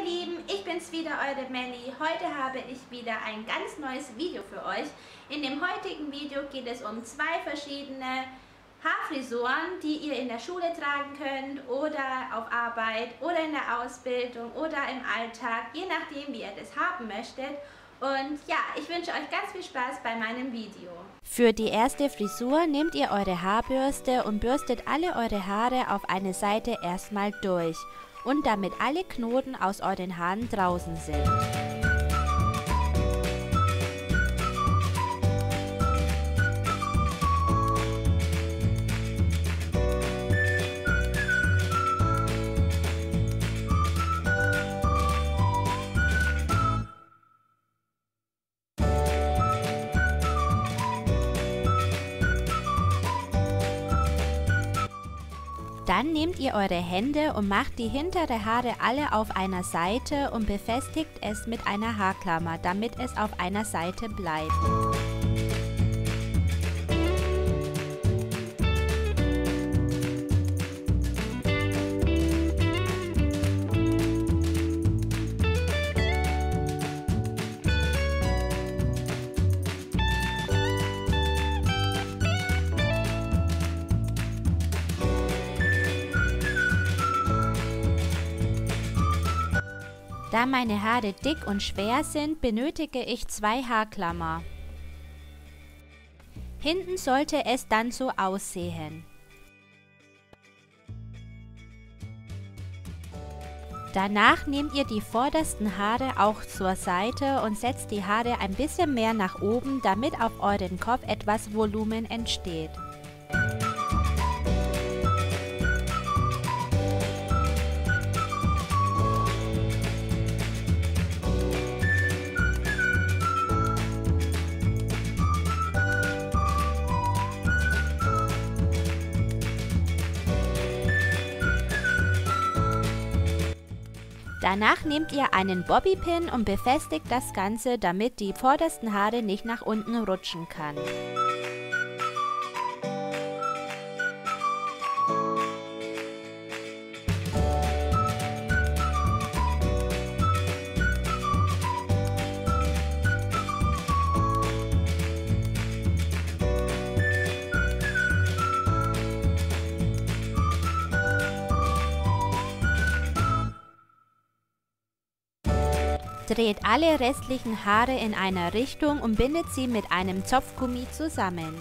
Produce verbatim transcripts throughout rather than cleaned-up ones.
ihr Lieben, ich bin's wieder, eure Melli. Heute habe ich wieder ein ganz neues Video für euch. In dem heutigen Video geht es um zwei verschiedene Haarfrisuren, die ihr in der Schule tragen könnt oder auf Arbeit oder in der Ausbildung oder im Alltag, je nachdem wie ihr das haben möchtet. Und ja, ich wünsche euch ganz viel Spaß bei meinem Video. Für die erste Frisur nehmt ihr eure Haarbürste und bürstet alle eure Haare auf eine Seite erstmal durch. Und damit alle Knoten aus euren Haaren draußen sind. Dann nehmt ihr eure Hände und macht die hinteren Haare alle auf einer Seite und befestigt es mit einer Haarklammer, damit es auf einer Seite bleibt. Da meine Haare dick und schwer sind, benötige ich zwei Haarklammer. Hinten sollte es dann so aussehen. Danach nehmt ihr die vordersten Haare auch zur Seite und setzt die Haare ein bisschen mehr nach oben, damit auf euren Kopf etwas Volumen entsteht. Danach nehmt ihr einen Bobbypin und befestigt das Ganze, damit die vordersten Haare nicht nach unten rutschen kann. Dreht alle restlichen Haare in einer Richtung und bindet sie mit einem Zopfgummi zusammen.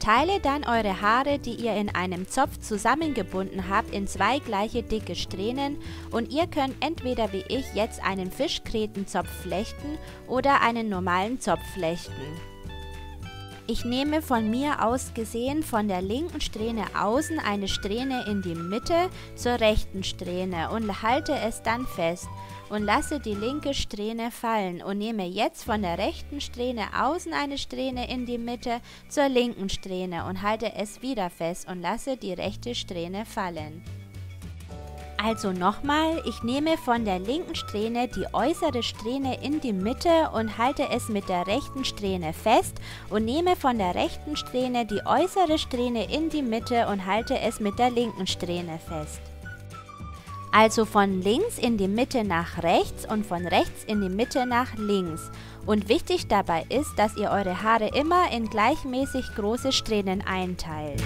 Teile dann eure Haare, die ihr in einem Zopf zusammengebunden habt, in zwei gleiche dicke Strähnen und ihr könnt entweder wie ich jetzt einen Fischgrätenzopf flechten oder einen normalen Zopf flechten. Ich nehme von mir aus gesehen von der linken Strähne außen eine Strähne in die Mitte zur rechten Strähne und halte es dann fest und lasse die linke Strähne fallen und nehme jetzt von der rechten Strähne außen eine Strähne in die Mitte zur linken Strähne und halte es wieder fest und lasse die rechte Strähne fallen. Also nochmal, ich nehme von der linken Strähne die äußere Strähne in die Mitte und halte es mit der rechten Strähne fest und nehme von der rechten Strähne die äußere Strähne in die Mitte und halte es mit der linken Strähne fest. Also von links in die Mitte nach rechts und von rechts in die Mitte nach links. Und wichtig dabei ist, dass ihr eure Haare immer in gleichmäßig große Strähnen einteilt.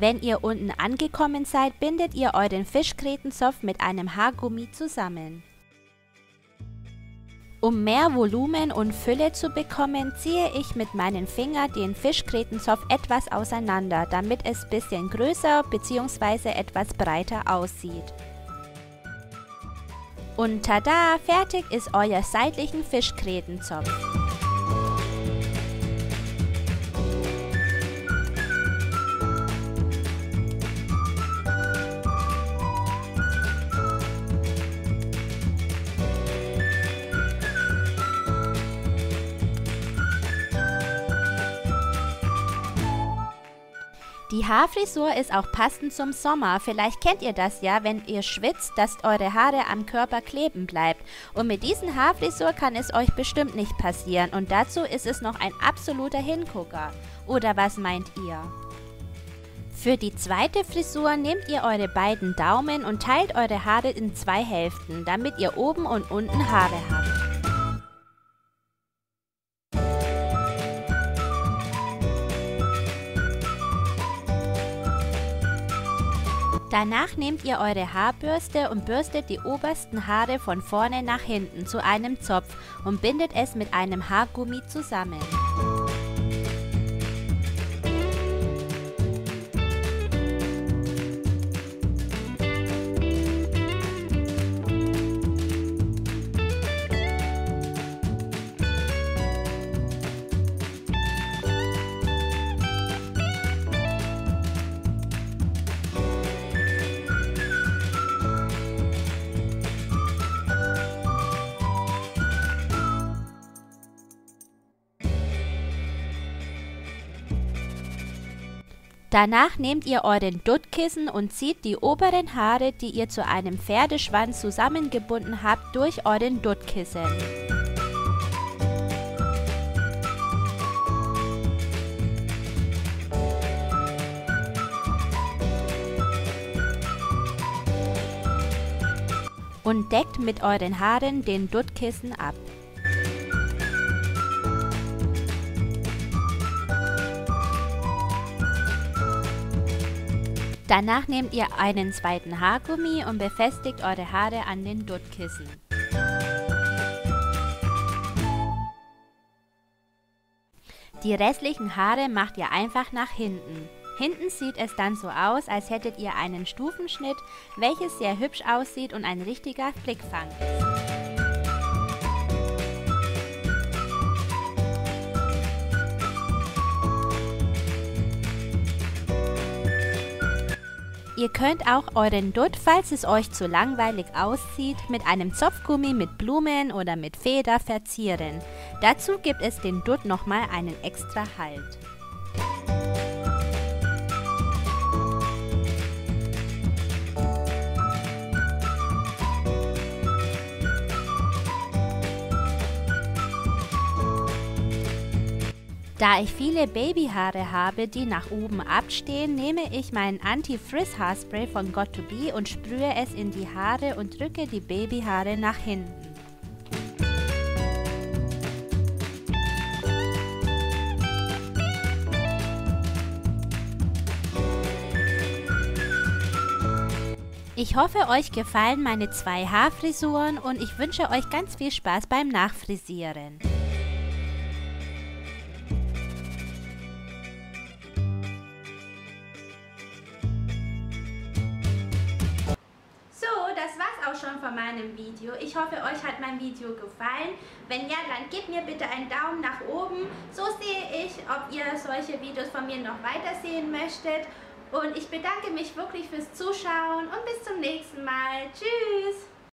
Wenn ihr unten angekommen seid, bindet ihr euren Fischgrätenzopf mit einem Haargummi zusammen. Um mehr Volumen und Fülle zu bekommen, ziehe ich mit meinem Finger den Fischgrätenzopf etwas auseinander, damit es ein bisschen größer bzw. etwas breiter aussieht. Und tada, fertig ist euer seitlichen Fischgrätenzopf. Die Haarfrisur ist auch passend zum Sommer, vielleicht kennt ihr das ja, wenn ihr schwitzt, dass eure Haare am Körper kleben bleibt. Und mit diesen Haarfrisur kann es euch bestimmt nicht passieren und dazu ist es noch ein absoluter Hingucker. Oder was meint ihr? Für die zweite Frisur nehmt ihr eure beiden Daumen und teilt eure Haare in zwei Hälften, damit ihr oben und unten Haare habt. Danach nehmt ihr eure Haarbürste und bürstet die obersten Haare von vorne nach hinten zu einem Zopf und bindet es mit einem Haargummi zusammen. Danach nehmt ihr euren Duttkissen und zieht die oberen Haare, die ihr zu einem Pferdeschwanz zusammengebunden habt, durch euren Duttkissen. Und deckt mit euren Haaren den Duttkissen ab. Danach nehmt ihr einen zweiten Haargummi und befestigt eure Haare an den Duttkissen. Die restlichen Haare macht ihr einfach nach hinten. Hinten sieht es dann so aus, als hättet ihr einen Stufenschnitt, welches sehr hübsch aussieht und ein richtiger Flickfang ist. Ihr könnt auch euren Dutt, falls es euch zu langweilig aussieht, mit einem Zopfgummi mit Blumen oder mit Feder verzieren. Dazu gibt es dem Dutt nochmal einen extra Halt. Da ich viele Babyhaare habe, die nach oben abstehen, nehme ich meinen Anti-Frizz-Haarspray von got to b und sprühe es in die Haare und drücke die Babyhaare nach hinten. Ich hoffe, euch gefallen meine zwei Haarfrisuren und ich wünsche euch ganz viel Spaß beim Nachfrisieren. Schon von meinem Video. Ich hoffe, euch hat mein Video gefallen. Wenn ja, dann gebt mir bitte einen Daumen nach oben. So sehe ich, ob ihr solche Videos von mir noch weiter sehen möchtet. Und ich bedanke mich wirklich fürs Zuschauen und bis zum nächsten Mal. Tschüss!